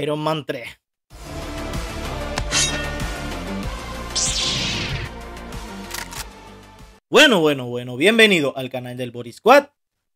Iron Man 3. Bueno, bienvenido al canal del BoriSquad.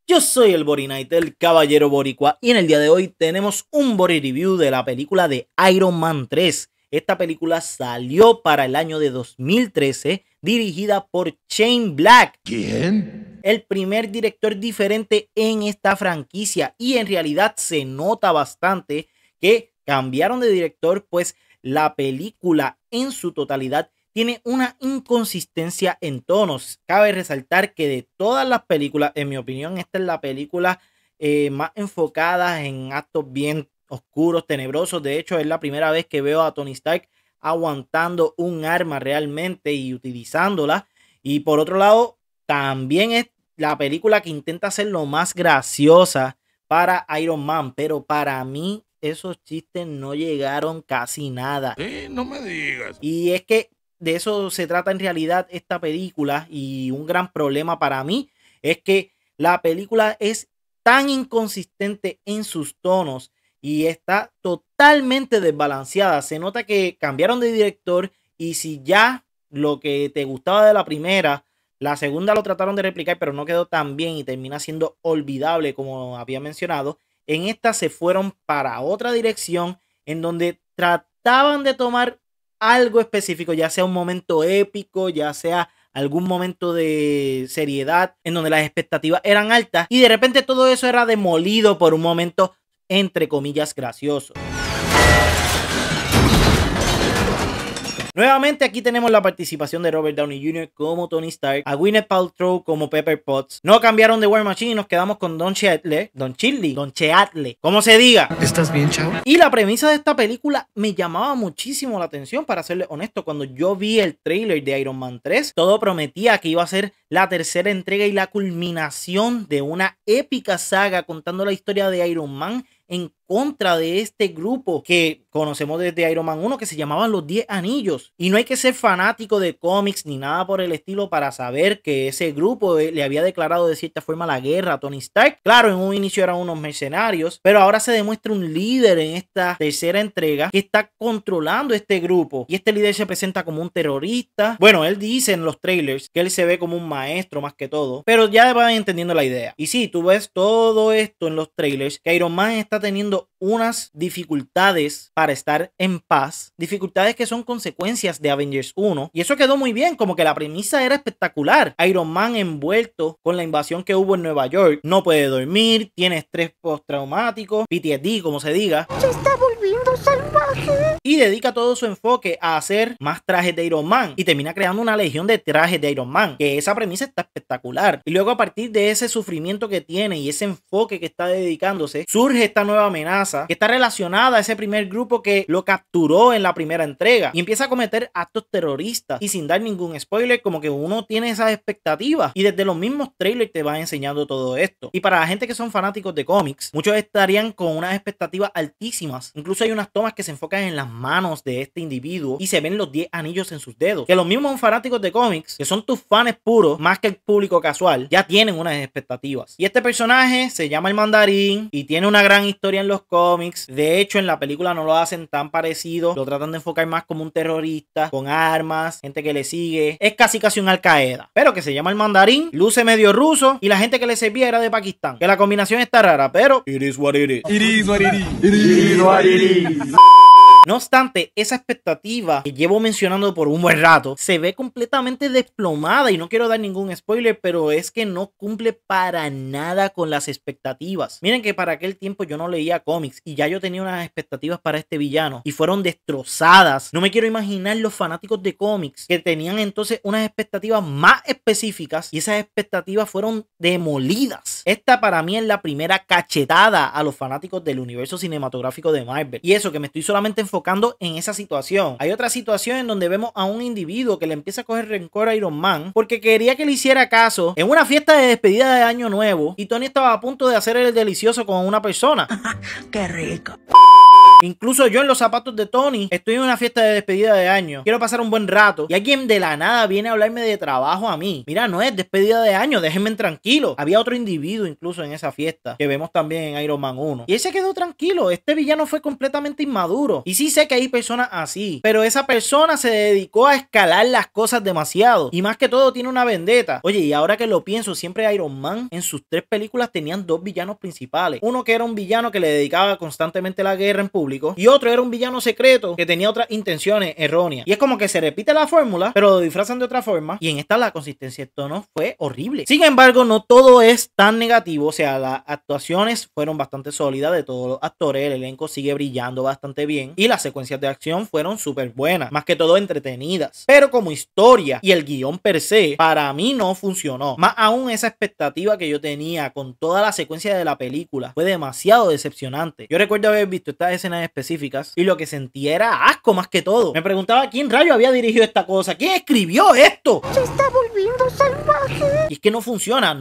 Yo soy el BoriKnight, el caballero boricua, y en el día de hoy tenemos un BoriReview de la película de Iron Man 3. Esta película salió para el año de 2013, dirigida por Shane Black. ¿Quién? El primer director diferente en esta franquicia, y en realidad se nota bastante que cambiaron de director, pues la película en su totalidad tiene una inconsistencia en tonos. Cabe resaltar que de todas las películas, en mi opinión, esta es la película más enfocada en actos bien oscuros, tenebrosos. De hecho, es la primera vez que veo a Tony Stark aguantando un arma realmente y utilizándola. Y por otro lado, también es la película que intenta ser lo más graciosa para Iron Man, pero para mí esos chistes no llegaron casi nada. Sí, no me digas. Y es que de eso se trata en realidad esta película, y un gran problema para mí es que la película es tan inconsistente en sus tonos y está totalmente desbalanceada. Se nota que cambiaron de director, y si ya lo que te gustaba de la primera, la segunda lo trataron de replicar, pero no quedó tan bien y termina siendo olvidable, como había mencionado. En esta se fueron para otra dirección, en donde trataban de tomar algo específico, ya sea un momento épico, ya sea algún momento de seriedad, en donde las expectativas eran altas, y de repente todo eso era demolido por un momento entre comillas gracioso. Nuevamente aquí tenemos la participación de Robert Downey Jr. como Tony Stark, a Gwyneth Paltrow como Pepper Potts. No cambiaron de War Machine y nos quedamos con Don Cheadle, como se diga. ¿Estás bien, chavo? Y la premisa de esta película me llamaba muchísimo la atención, para serle honesto. Cuando yo vi el tráiler de Iron Man 3, todo prometía que iba a ser la tercera entrega y la culminación de una épica saga contando la historia de Iron Man en contra de este grupo que conocemos desde Iron Man 1, que se llamaban los 10 anillos. Y no hay que ser fanático de cómics ni nada por el estilo para saber que ese grupo le había declarado de cierta forma la guerra a Tony Stark. Claro, en un inicio eran unos mercenarios, pero ahora se demuestra un líder en esta tercera entrega que está controlando este grupo, y este líder se presenta como un terrorista. Bueno, él dice en los trailers que él se ve como un maestro más que todo, pero ya van entendiendo la idea. Y sí, tú ves todo esto en los trailers, que Iron Man está teniendo unas dificultades para estar en paz, dificultades que son consecuencias de Avengers 1, y eso quedó muy bien, como que la premisa era espectacular. Iron Man envuelto con la invasión que hubo en Nueva York, no puede dormir, tiene estrés postraumático, PTSD, como se diga. Se está volviendo salvaje. Y dedica todo su enfoque a hacer más trajes de Iron Man, y termina creando una legión de trajes de Iron Man, que esa premisa está espectacular. Y luego, a partir de ese sufrimiento que tiene y ese enfoque que está dedicándose, surge esta nueva amenaza que está relacionada a ese primer grupo que lo capturó en la primera entrega, y empieza a cometer actos terroristas. Y sin dar ningún spoiler, como que uno tiene esas expectativas, y desde los mismos trailers te van enseñando todo esto. Y para la gente que son fanáticos de cómics, muchos estarían con unas expectativas altísimas. Incluso hay unas tomas que se enfocan en las manos de este individuo y se ven los 10 anillos en sus dedos, que los mismos fanáticos de cómics, que son tus fans puros más que el público casual, ya tienen unas expectativas. Y este personaje se llama el Mandarín y tiene una gran historia en los cómics. De hecho, en la película no lo hacen tan parecido, lo tratan de enfocar más como un terrorista, con armas, gente que le sigue. Es casi un Al-Qaeda, pero que se llama el Mandarín, luce medio ruso, y la gente que le servía era de Pakistán, que la combinación está rara, pero it is what it is. It is what it is. It is what it is. No obstante, esa expectativa que llevo mencionando por un buen rato se ve completamente desplomada, y no quiero dar ningún spoiler, pero es que no cumple para nada con las expectativas. Miren que para aquel tiempo yo no leía cómics, y ya yo tenía unas expectativas para este villano y fueron destrozadas. No me quiero imaginar los fanáticos de cómics, que tenían entonces unas expectativas más específicas, y esas expectativas fueron demolidas. Esta para mí es la primera cachetada a los fanáticos del universo cinematográfico de Marvel, y eso que me estoy solamente enfocando en esa situación. Hay otra situación en donde vemos a un individuo que le empieza a coger rencor a Iron Man porque quería que le hiciera caso en una fiesta de despedida de año nuevo, y Tony estaba a punto de hacer el delicioso con una persona. ¡Qué rico! Incluso yo en los zapatos de Tony estoy en una fiesta de despedida de año. Quiero pasar un buen rato y alguien de la nada viene a hablarme de trabajo a mí. Mira, no es despedida de año, déjenme tranquilo. Había otro individuo incluso en esa fiesta que vemos también en Iron Man 1. Y él se quedó tranquilo. Este villano fue completamente inmaduro. Y sí sé que hay personas así, pero esa persona se dedicó a escalar las cosas demasiado. Y más que todo tiene una vendetta. Oye, y ahora que lo pienso, siempre Iron Man en sus tres películas tenían dos villanos principales. Uno que era un villano que le dedicaba constantemente la guerra en público y otro era un villano secreto que tenía otras intenciones erróneas. Y es como que se repite la fórmula, pero lo disfrazan de otra forma. Y en esta la consistencia de tono fue horrible. Sin embargo, no todo es tan negativo. O sea, las actuaciones fueron bastante sólidas de todos los actores. El elenco sigue brillando bastante bien y las secuencias de acción fueron súper buenas, más que todo entretenidas. Pero como historia y el guión per se, para mí no funcionó. Más aún, esa expectativa que yo tenía con toda la secuencia de la película fue demasiado decepcionante. Yo recuerdo haber visto estas escenas específicas y lo que sentí era asco más que todo. Me preguntaba quién rayo había dirigido esta cosa, quién escribió esto. Se está volviendo salvaje. Y es que no funciona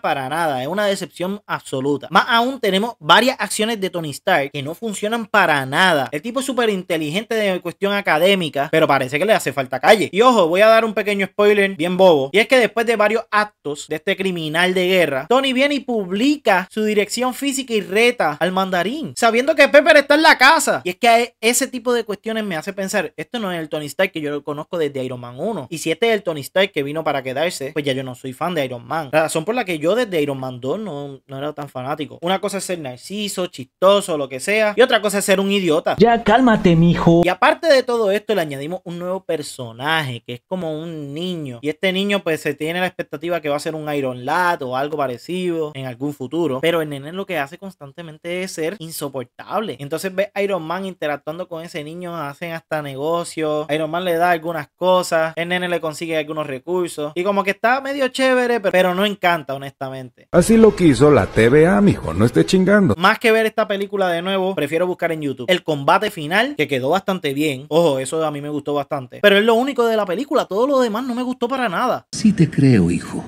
para nada. Es una decepción absoluta. Más aún, tenemos varias acciones de Tony Stark que no funcionan para nada. El tipo es súper inteligente de cuestión académica, pero parece que le hace falta calle. Y ojo, voy a dar un pequeño spoiler bien bobo, y es que después de varios actos de este criminal de guerra, Tony viene y publica su dirección física y reta al mandarín, sabiendo que Pepper está en la casa. Y es que ese tipo de cuestiones me hace pensar, esto no es el Tony Stark que yo lo conozco desde Iron Man 1. Y si este es el Tony Stark que vino para quedarse, pues ya yo no soy fan de Iron Man. La razón por la que yo desde Iron Man 2 no era tan fanático. Una cosa es ser narciso, chistoso, lo que sea, y otra cosa es ser un idiota. Ya cálmate, mijo. Y aparte de todo esto, le añadimos un nuevo personaje que es como un niño. Y este niño pues se tiene la expectativa que va a ser un Iron Lad o algo parecido en algún futuro. Pero el nene lo que hace constantemente es ser insoportable. Entonces ves Iron Man interactuando con ese niño, hacen hasta negocios. Iron Man le da algunas cosas, el nene le consigue algunos recursos. Y como que está medio chévere, pero no encanta, honestamente. Así lo quiso la TVA, mijo, no esté chingando. Más que ver esta película de nuevo, prefiero buscar en YouTube el combate final, que quedó bastante bien. Ojo, eso a mí me gustó bastante. Pero es lo único de la película, todo lo demás no me gustó para nada. Sí te creo, hijo.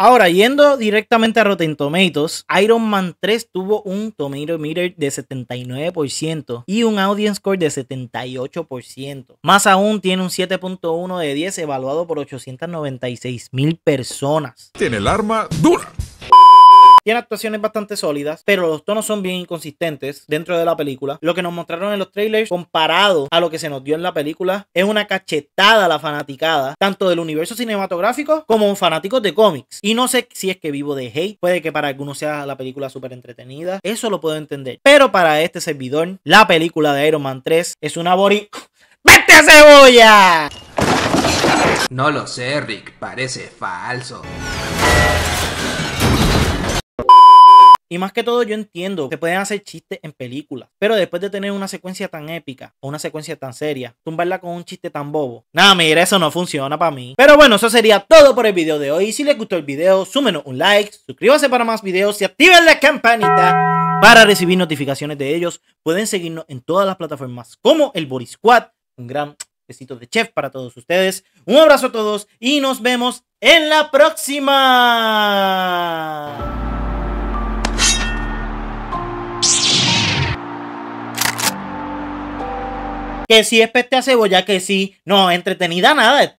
Ahora, yendo directamente a Rotten Tomatoes, Iron Man 3 tuvo un Tomato Meter de 79% y un Audience Score de 78%. Más aún, tiene un 7.1 de 10 evaluado por 896,000 personas. Tiene el arma dura. Tiene actuaciones bastante sólidas, pero los tonos son bien inconsistentes dentro de la película. Lo que nos mostraron en los trailers comparado a lo que se nos dio en la película es una cachetada a la fanaticada, tanto del universo cinematográfico como fanáticos de cómics. Y no sé si es que vivo de hate, puede que para algunos sea la película súper entretenida, eso lo puedo entender. Pero para este servidor, la película de Iron Man 3 es una bori... ¡Vete a cebolla! No lo sé, Rick, parece falso. Y más que todo, yo entiendo que pueden hacer chistes en películas, pero después de tener una secuencia tan épica o una secuencia tan seria, tumbarla con un chiste tan bobo, nada, mira, eso no funciona para mí. Pero bueno, eso sería todo por el video de hoy. Si les gustó el video, súmenos un like, suscríbanse para más videos y activen la campanita para recibir notificaciones de ellos. Pueden seguirnos en todas las plataformas como el BoriSquad. Un gran besito de chef para todos ustedes. Un abrazo a todos y nos vemos en la próxima. Que si es peste a cebolla, que si no entretenida nada.